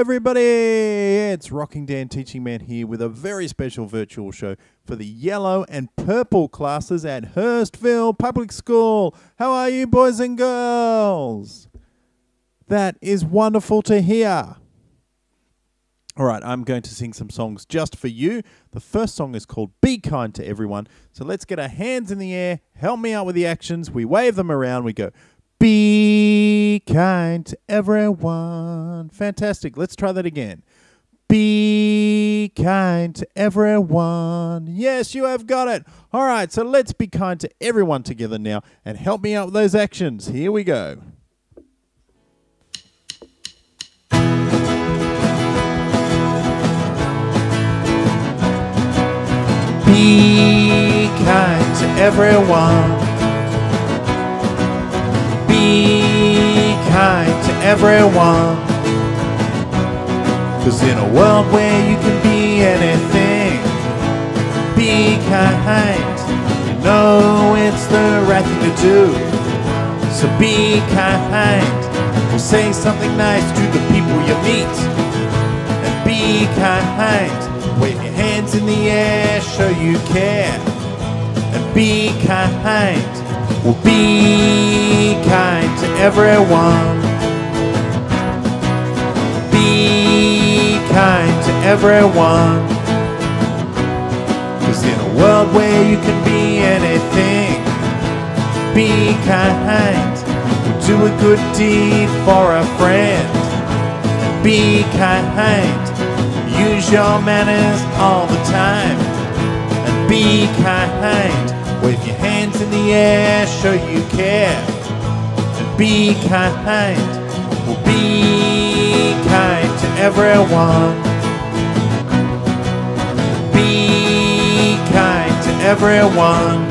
everybody, it's Rocking Dan Teaching Man here with a very special virtual show for the yellow and purple classes at Hurstville Public School. How are you, boys and girls? That is wonderful to hear. Alright, I'm going to sing some songs just for you. The first song is called Be Kind to Everyone. So let's get our hands in the air, help me out with the actions, we wave them around, we go, be kind to everyone. Fantastic. Let's try that again. Be kind to everyone. Yes, you have got it. All right, so let's be kind to everyone together now and help me out with those actions. Here we go. Be kind to everyone. Be kind to everyone, 'cause in a world where you can be anything, be kind. You know it's the right thing to do, so be kind. Or say something nice to the people you meet, and be kind. Wave your hands in the air, show you care, and be kind. Well, be kind to everyone. Be kind to everyone, 'cause in a world where you can be anything, be kind. We'll do a good deed for a friend, be kind. Use your manners all the time, and be kind. Wave your hands in the air, show you care, and be kind. Well, be kind to everyone. Be kind to everyone.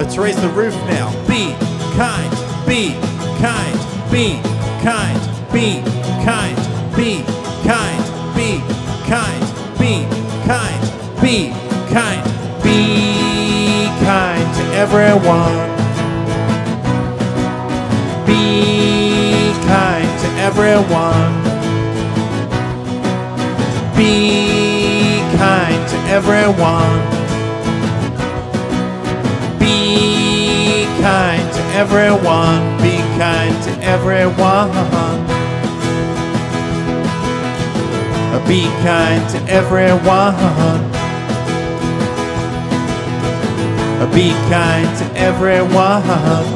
Let's raise the roof now. Be kind, be kind, be kind, be kind, be kind, be kind, be kind, be kind, be kind to everyone. Be kind to everyone. Be kind to everyone. Be kind to everyone. Be kind to everyone. Be kind to everyone. Be kind to everyone.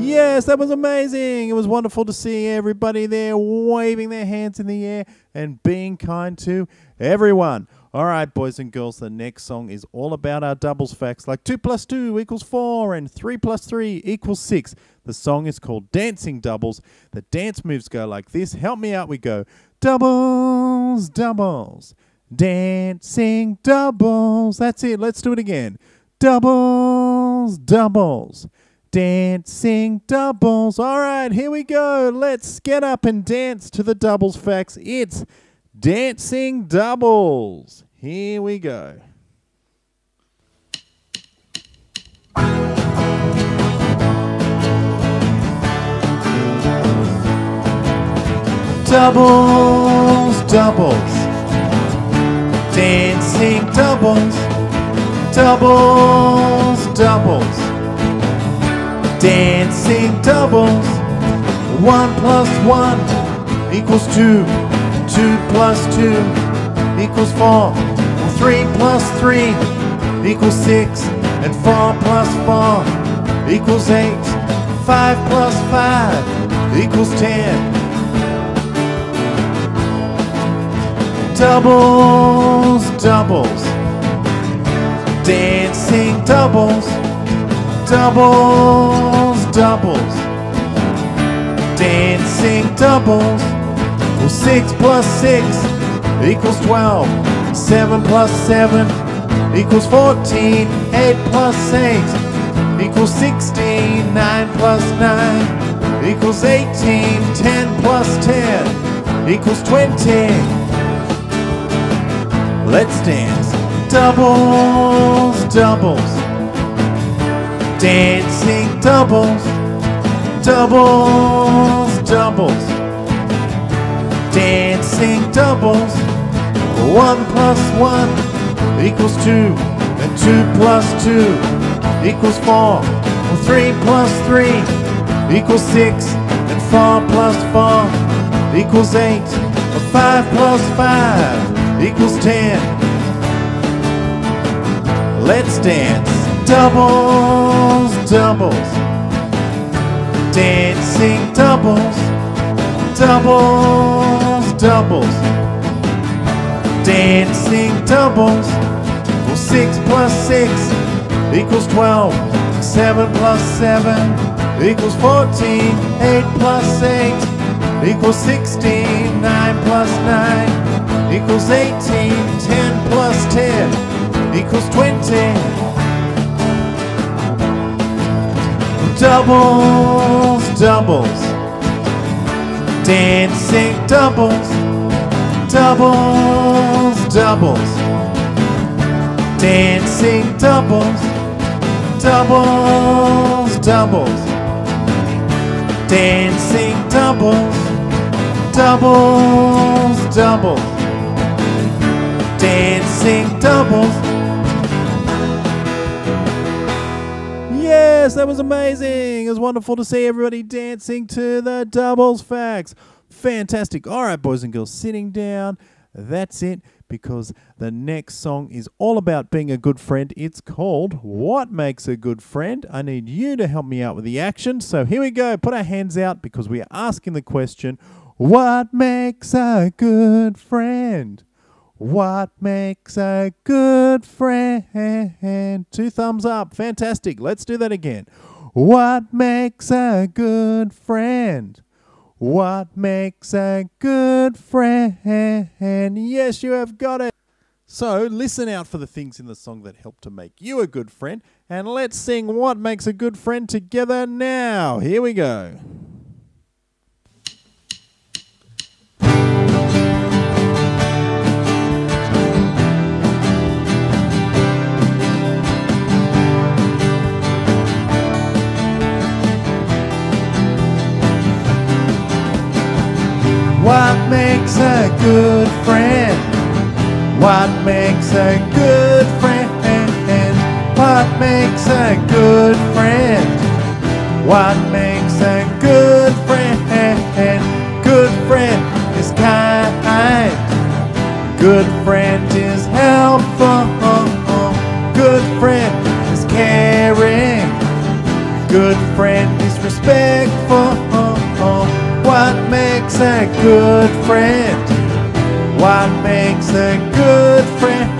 Yes, that was amazing. It was wonderful to see everybody there waving their hands in the air and being kind to everyone. All right, boys and girls, the next song is all about our doubles facts, like 2 plus 2 equals 4 and 3 plus 3 equals 6. The song is called Dancing Doubles. The dance moves go like this. Help me out. We go doubles, doubles. Dancing doubles. That's it. Let's do it again. Doubles, doubles. Dancing doubles. All right, here we go. Let's get up and dance to the doubles facts. It's dancing doubles. Here we go. Doubles, doubles. Dancing doubles, doubles, doubles. Dancing doubles. 1 plus 1 equals 2. 2 plus 2 equals 4. 3 plus 3 equals 6. And 4 plus 4 equals 8. 5 plus 5 equals 10. Doubles, doubles. Dancing doubles, doubles, doubles. Dancing doubles. Well, 6 plus 6 equals 12. 7 plus 7 equals 14. 8 plus 8 equals 16. 9 plus 9 equals 18. 10 plus 10 equals 20. Let's dance. Doubles, doubles. Dancing doubles, doubles, doubles, dancing doubles. 1 plus 1 equals 2, and 2 plus 2 equals 4, and 3 plus 3 equals 6, and 4 plus 4 equals 8, and 5 plus 5 equals 10. Let's dance doubles, doubles, dancing doubles, doubles, doubles, dancing doubles. 6 plus 6 equals 12, 7 plus 7 equals 14, 8 plus 8 equals 16, 9 plus 9 equals 18, 10 plus 10 equals 20. Doubles, doubles, dancing doubles, doubles, doubles, dancing doubles, doubles, doubles, dancing doubles, doubles, doubles, dancing doubles. Yes, that was amazing. It was wonderful to see everybody dancing to the doubles facts. Fantastic. All right, boys and girls, sitting down. That's it, because the next song is all about being a good friend. It's called What Makes a Good Friend? I need you to help me out with the action. So here we go. Put our hands out because we are asking the question, what makes a good friend? What makes a good friend? 2 thumbs up. Fantastic. Let's do that again. What makes a good friend? What makes a good friend? Yes, you have got it. So listen out for the things in the song that help to make you a good friend. And let's sing What Makes a Good Friend together now. Here we go. What makes a good friend? What makes a good friend? What makes a good friend? What makes a good friend? Good friend is kind. Good friend is helpful. Good friend is caring. Good friend is respectful. What makes a good friend? What makes a good friend?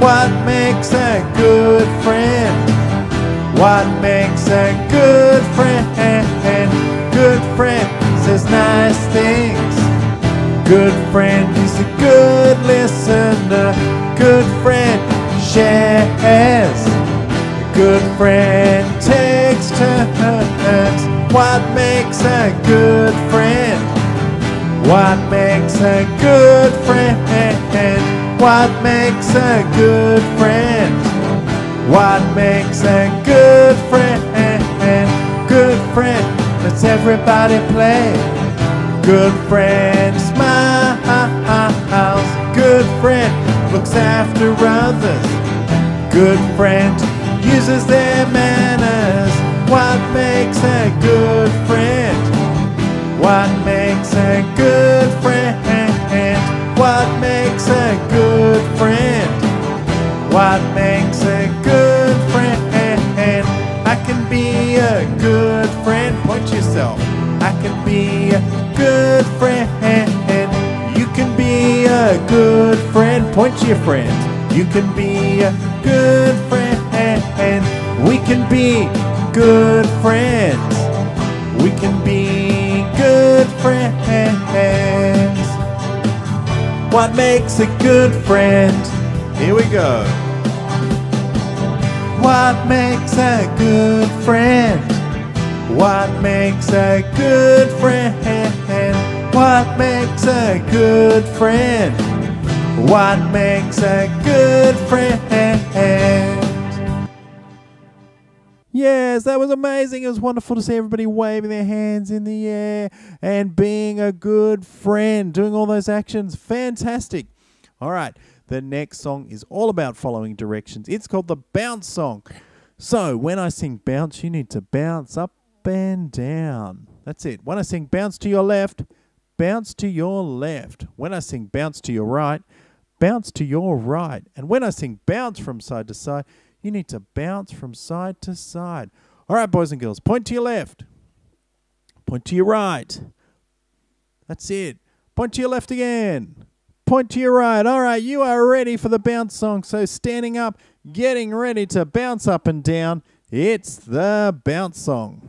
What makes a good friend? What makes a good friend? Good friend says nice things. Good friend is a good listener. Good friend shares. Good friend takes turns. What makes a good friend? What makes a good friend? What makes a good friend? What makes a good friend? Good friend lets everybody play. Good friend smiles. Good friend looks after others. Good friend uses their manners. What makes a good friend? What makes a good friend? What makes a good friend? What makes a good friend? I can be a good friend. Point yourself. I can be a good friend. You can be a good friend. Point to your friend. You can be a good friend. We can be good friends. We can be good friends. What makes a good friend? Here we go. What makes a good friend? What makes a good friend? What makes a good friend? What makes a good friend? Yeah. Yes, that was amazing. It was wonderful to see everybody waving their hands in the air and being a good friend, doing all those actions. Fantastic. All right, the next song is all about following directions. It's called the Bounce Song. So when I sing bounce, you need to bounce up and down. That's it. When I sing bounce to your left, bounce to your left. When I sing bounce to your right, bounce to your right. And when I sing bounce from side to side, you need to bounce from side to side. All right, boys and girls, point to your left. Point to your right. That's it. Point to your left again. Point to your right. All right, you are ready for the bounce song. So standing up, getting ready to bounce up and down. It's the Bounce Song.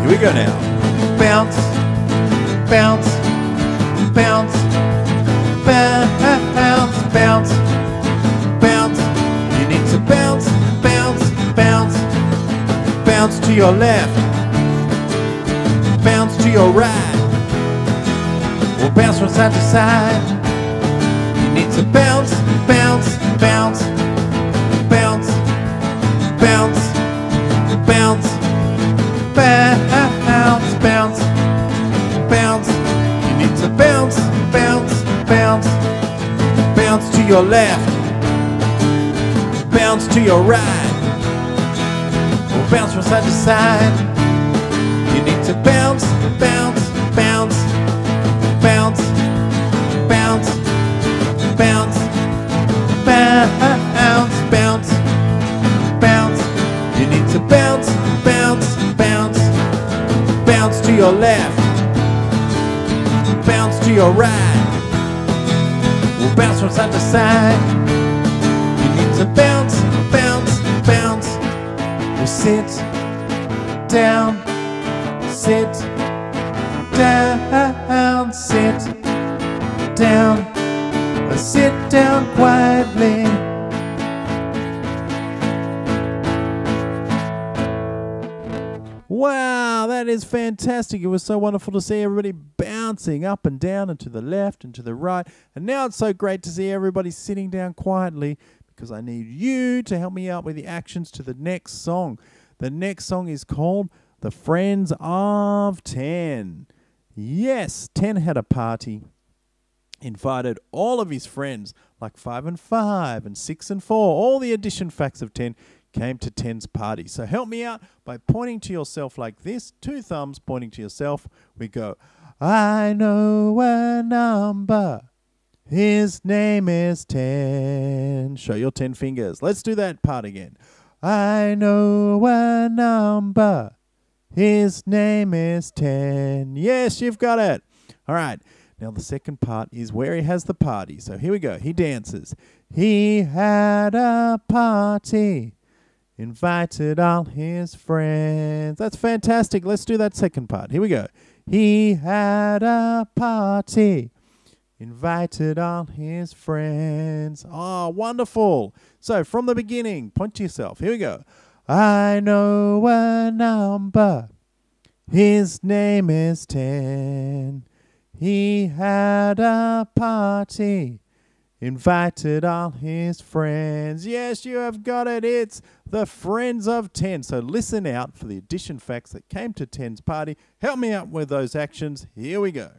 Here we go now. Bounce, bounce, bounce, bounce, bounce, bounce. You need to bounce, bounce, bounce, bounce to your left, bounce to your right, or bounce from side to side. You need to bounce, bounce, bounce, bounce, bounce, bounce. Bounce, bounce, bounce. You need to bounce, bounce, bounce, bounce to your left, bounce to your right, or bounce from side to side. You need to bounce, bounce, bounce, bounce, bounce, bounce, bounce, bounce, bounce. You need to bounce, bounce, bounce, bounce to your left, bounce to your right, we'll bounce from side to side. You need to bounce, bounce, bounce, we'll sit down, we'll sit down quietly. Wow, that is fantastic. It was so wonderful to see everybody bouncing up and down and to the left and to the right. And now it's so great to see everybody sitting down quietly because I need you to help me out with the actions to the next song. The next song is called The Friends of 10. Yes, 10 had a party, invited all of his friends, like 5 and 5 and 6 and 4, all the addition facts of 10. Came to 10's party. So help me out by pointing to yourself like this, 2 thumbs pointing to yourself. We go, I know a number, his name is 10. Show your 10 fingers. Let's do that part again. I know a number, his name is 10. Yes, you've got it. All right. Now the second part is where he has the party. So here we go. He dances. He had a party, invited all his friends. That's fantastic. Let's do that second part. Here we go. He had a party, invited all his friends. Oh, wonderful. So from the beginning, point to yourself. Here we go. I know a number, his name is 10. He had a party, invited all his friends. Yes, you have got it. It's the Friends of 10. So listen out for the addition facts that came to 10's party. Help me out with those actions. Here we go.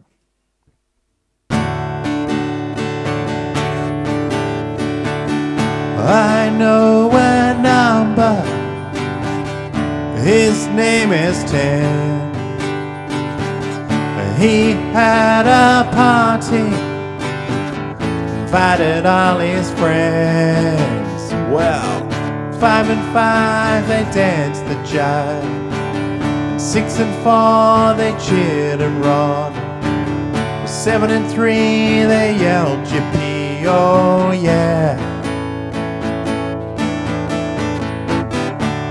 I know a number, his name is 10. He had a party, invited all his friends. Well, 5 and 5 they danced the jive, and 6 and 4 they cheered and roared, 7 and 3 they yelled yippee, oh yeah.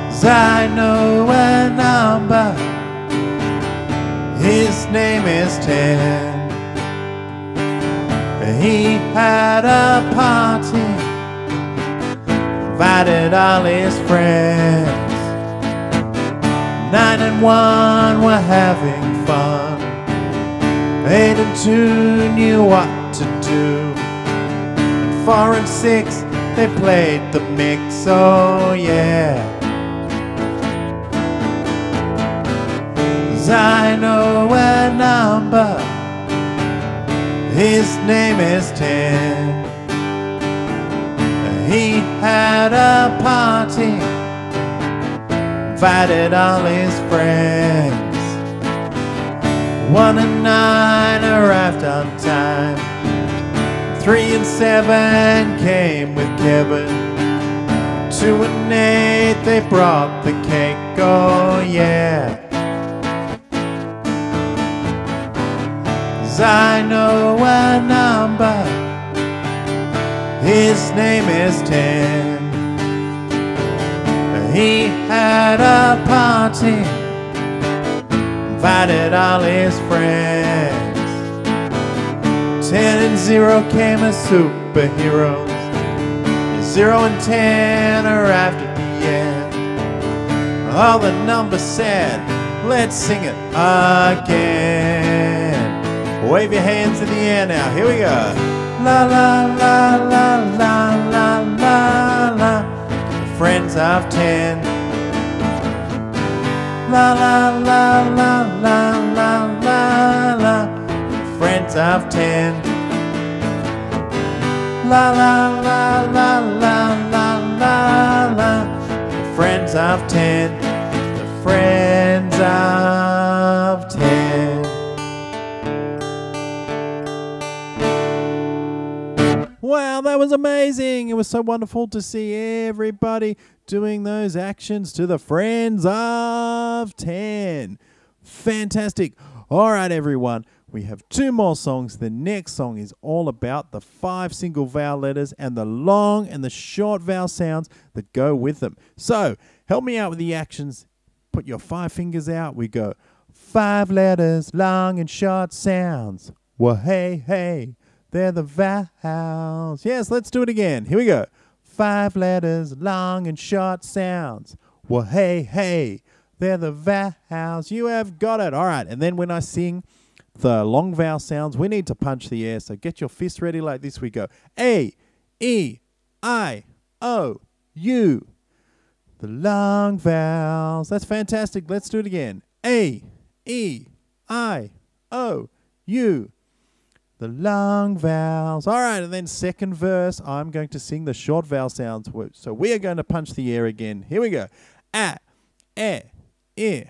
'Cause I know a number, his name is 10. He had a party, invited all his friends. And 9 and 1 were having fun. 8 and 2 knew what to do. And 4 and 6 they played the mix, oh yeah. 'Cause I know a number, his name is 10. He had a party, invited all his friends. 1 and 9 arrived on time. 3 and 7 came with Kevin. 2 and 8 they brought the cake, oh yeah. 'Cause I know a number, his name is 10. He had a party, invited all his friends. 10 and 0 came as superheroes. 0 and 10 arrived at the end. All the numbers said, let's sing it again. Wave your hands in the air now, here we go. La la la la la la la la, friends of 10. La la la la la la la la, friends of 10. La la la la la la la la, friends of 10. The friends of 10. Wow, that was amazing. It was so wonderful to see everybody doing those actions to the friends of 10. Fantastic. All right, everyone. We have 2 more songs. The next song is all about the 5 single vowel letters and the long and the short vowel sounds that go with them. So help me out with the actions. Put your 5 fingers out. We go 5 letters, long and short sounds. Well, hey, hey, they're the vowels. Yes, let's do it again. Here we go. 5 letters, long and short sounds. Well, hey, hey, they're the vowels. You have got it. All right, and then when I sing the long vowel sounds, we need to punch the air. So get your fist ready like this. We go A, E, I, O, U. The long vowels. That's fantastic. Let's do it again. A, E, I, O, U. The long vowels. All right, and then second verse, I'm going to sing the short vowel sounds. So we are going to punch the air again. Here we go. A, E,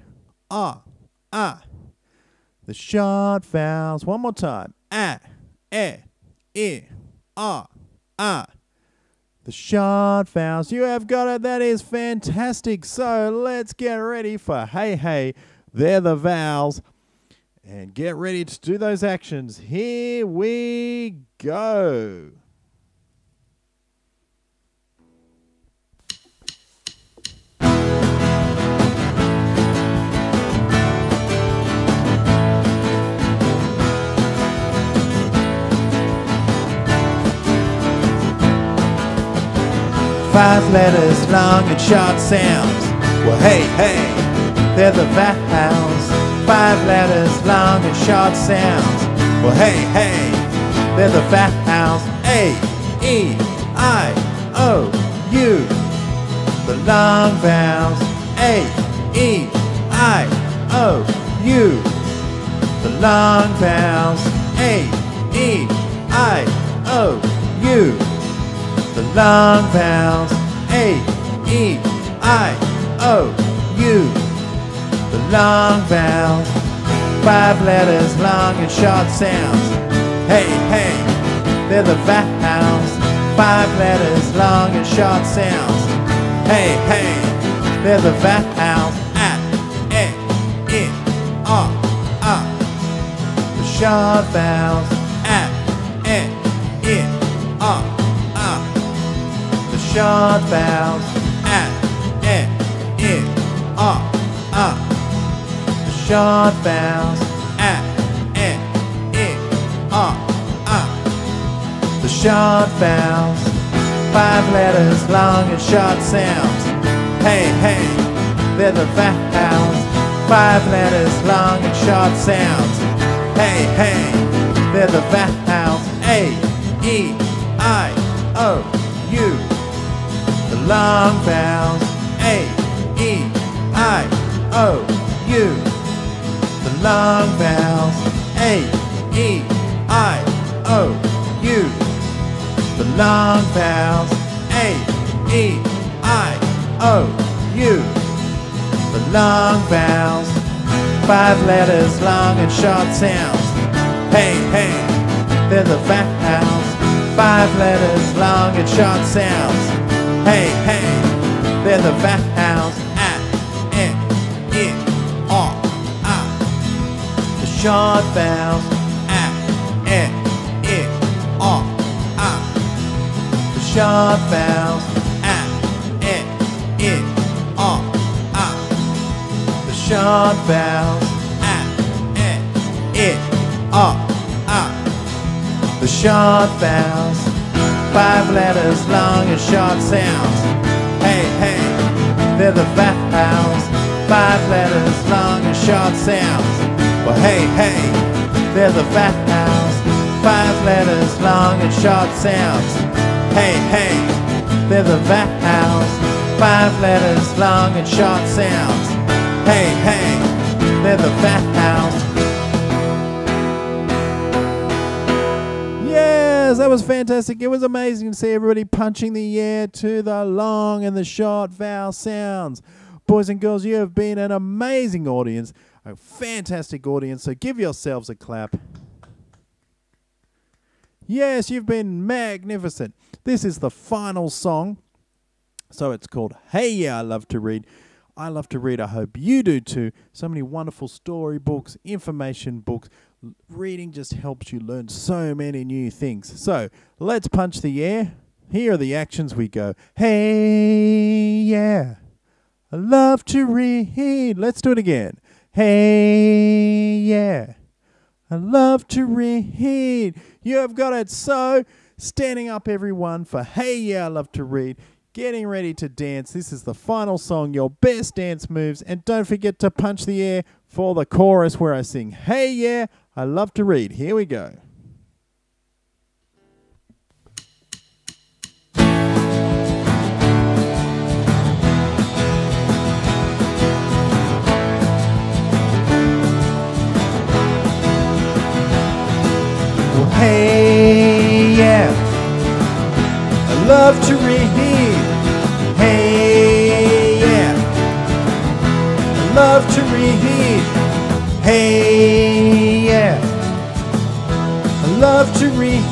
I, O, A. The short vowels. One more time. A, E, I, O, A. The short vowels. You have got it. That is fantastic. So let's get ready for hey, hey, they're the vowels. And get ready to do those actions. Here we go. Five letters, long and short sounds. Well, hey, hey, they're the vowels. 5 letters, long and short sounds. Well, hey, hey, they're the vowels. A, E, I, O, U. The long vowels. A, E, I, O, U. The long vowels. A, E, I, O, U. The long vowels. A, E, I, O, U. The long vowels. 5 letters, long and short sounds. Hey, hey, they're the vowels. 5 letters, long and short sounds. Hey, hey, they're the vowels. A, E, I, O, A. The short vowels. A, E, I, O, A. The short vowels. A, E, I, O, A. Short vowels. A, E, I, O, A. The short vowels. 5 letters, long and short sounds. Hey, hey, they're the vowels. 5 letters, long and short sounds. Hey, hey, they're the vowels A-E-I-O-U. The long vowels A-E-I-O-U. The long vowels A-E-I-O-U. The long vowels A-E-I-O-U. The long vowels, 5 letters, long and short sounds. Hey, hey, they're the vowels. 5 letters, long and short sounds. Hey, hey, they're the vowels. A-E-I-O-I. The short vowels. A-E-I-O-I. The short vowels. A-E-I-O-I. Short vowels, A-E-I-O-I. The short vowels, 5 letters, long and short sounds. Hey, hey, they're the vowels, 5 letters, long and short sounds. Well, hey, hey, they're the vowels, 5 letters, long and short sounds. Hey, hey, they're the vowels, 5 letters, long and short sounds. Hey, hey, they're the vowels. Yes, that was fantastic. It was amazing to see everybody punching the air to the long and the short vowel sounds. Boys and girls, you have been an amazing audience, a fantastic audience, so give yourselves a clap. Yes, you've been magnificent. This is the final song. So it's called Hey Yeah, I Love to Read. I love to read, I hope you do too. So many wonderful storybooks, information books. Reading just helps you learn so many new things. So let's punch the air. Here are the actions we go. Hey, yeah, I love to read. Let's do it again. Hey, yeah, I love to read. You have got it. So standing up everyone for Hey, yeah, I love to read. Getting ready to dance. This is the final song, your best dance moves. And don't forget to punch the air for the chorus where I sing, Hey, yeah, I love to read. Here we go. Well, hey, yeah, I love to read. Hey, yeah, I love to read. Hey, yeah, I love to read.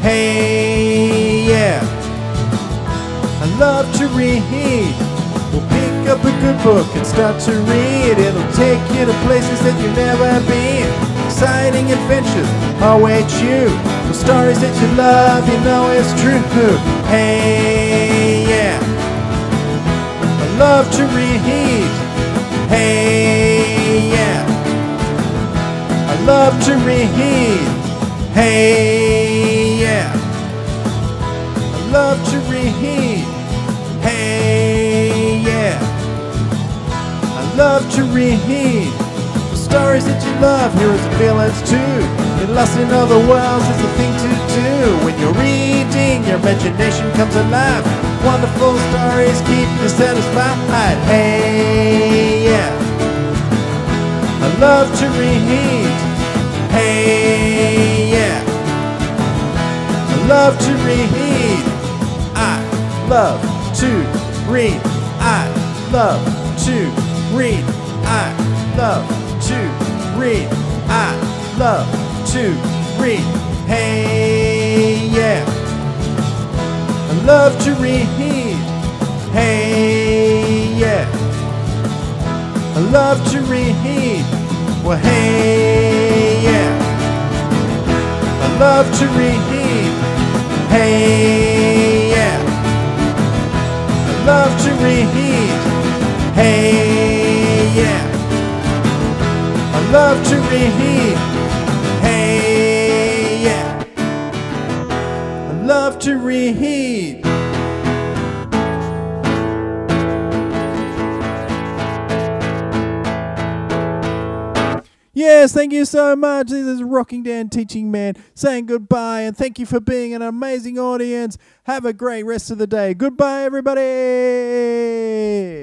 Hey, yeah, I love to read. We'll pick up a good book and start to read. It'll take you to places that you've never been. Exciting adventures await you. The stories that you love, you know it's true. Hey, I love to read. Hey, yeah, I love to read. Hey, yeah, I love to read. Hey, yeah, I love to read. The stories that you love, here is the feelings too. You're lost in other worlds, it's the thing to do. When you're reading, your imagination comes alive. Wonderful stories keep you satisfied. Hey, yeah, I love to read. Hey, yeah, I love to read. I love to read. I love to read. I love to read. I love to read. To read. Hey, yeah, I love to read. Hey, yeah, I love to read. Well, hey, yeah, I love to read. Hey, yeah, I love to read. Hey, yeah, I love to read. Love to read. Yes, thank you so much. This is Rocking Dan Teaching Man saying goodbye, and thank you for being an amazing audience. Have a great rest of the day. Goodbye, everybody.